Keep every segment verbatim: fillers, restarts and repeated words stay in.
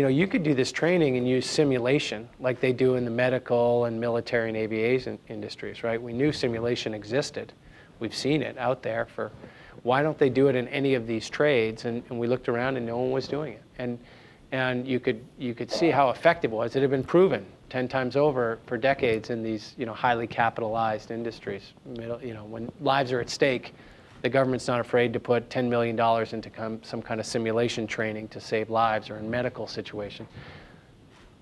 you know, you could do this training and use simulation like they do in the medical and military and aviation industries, right? We knew simulation existed. We've seen it out there for, why don't they do it in any of these trades? And, and we looked around and no one was doing it. And, and you could, you could see how effective it was. It had been proven ten times over for decades in these, you know, highly capitalized industries. Middle, you know, when lives are at stake, the government's not afraid to put ten million dollars into com some kind of simulation training to save lives, or in medical situation.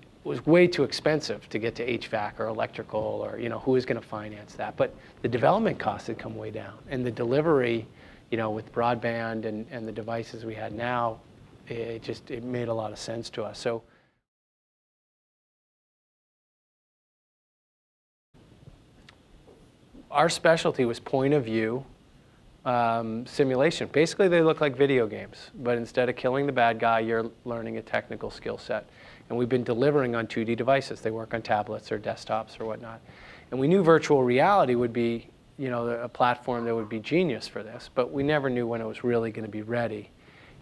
It was way too expensive to get to H V A C or electrical, or, you know, who is going to finance that? But the development costs had come way down, and the delivery, you know, with broadband and, and the devices we had now, it just, it made a lot of sense to us. So. Our specialty was point of view um, simulation. Basically, they look like video games, but instead of killing the bad guy, you're learning a technical skill set. And we've been delivering on two D devices. They work on tablets or desktops or whatnot. And we knew virtual reality would be, you know, a platform that would be genius for this, but we never knew when it was really going to be ready.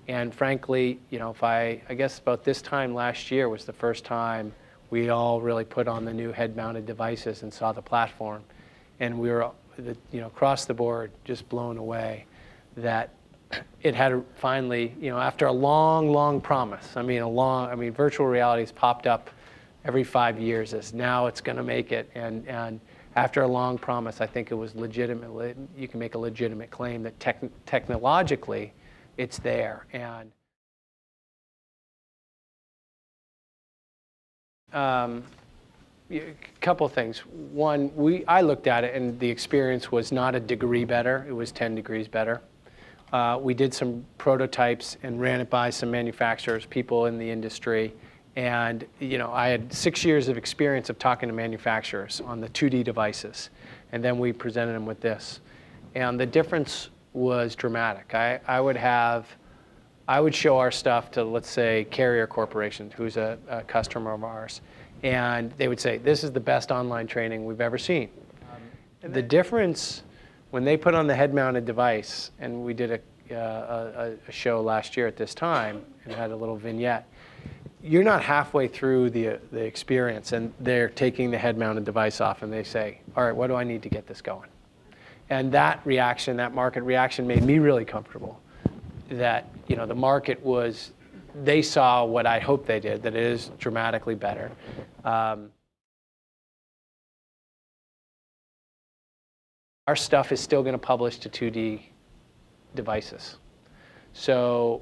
And frankly, you know, if I, I guess about this time last year was the first time we all really put on the new head-mounted devices and saw the platform. And we were, you know, across the board just blown away that it had finally, you know, after a long, long promise. I mean, a long, I mean, virtual reality has popped up every five years as now it's going to make it. And, and after a long promise, I think it was legitimately, you can make a legitimate claim that tech, technologically it's there. And um, a couple things. One, we, I looked at it and the experience was not a degree better, it was ten degrees better. Uh, we did some prototypes and ran it by some manufacturers, people in the industry. And, you know, I had six years of experience of talking to manufacturers on the two D devices. And then we presented them with this. And the difference was dramatic. I, I would have, I would show our stuff to, let's say, Carrier Corporation, who's a, a customer of ours. And they would say, this is the best online training we've ever seen. Um, the difference when they put on the head-mounted device, and we did a, uh, a, a show last year at this time and had a little vignette, you're not halfway through the, uh, the experience and they're taking the head-mounted device off and they say, all right, what do I need to get this going? And that reaction, that market reaction made me really comfortable that, you know, the market was, they saw what I hope they did, that it is dramatically better. Um, our stuff is still going to publish to two D devices. So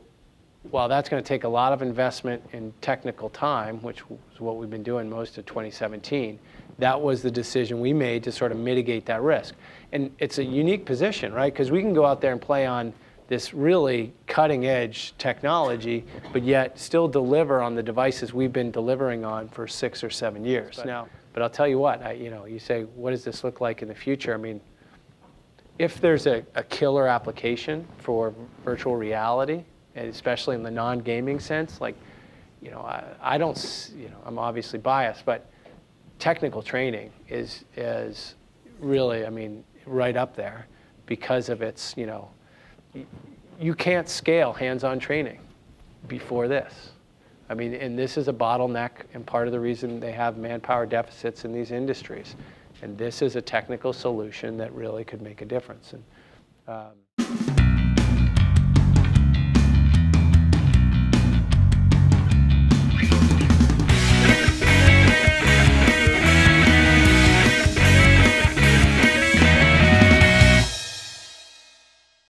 while that's going to take a lot of investment in technical time, which is what we've been doing most of twenty seventeen, that was the decision we made to sort of mitigate that risk. And it's a unique position, right? Because we can go out there and play on this really cutting-edge technology, but yet still deliver on the devices we've been delivering on for six or seven years now. But I'll tell you what, I, you know, you say, what does this look like in the future? I mean, if there's a, a killer application for virtual reality, and especially in the non-gaming sense, like, you know, I, I don't, you know, I'm obviously biased, but technical training is is really, I mean, right up there because of its, you know. You can't scale hands-on training before this. I mean, and this is a bottleneck and part of the reason they have manpower deficits in these industries. And this is a technical solution that really could make a difference. And, um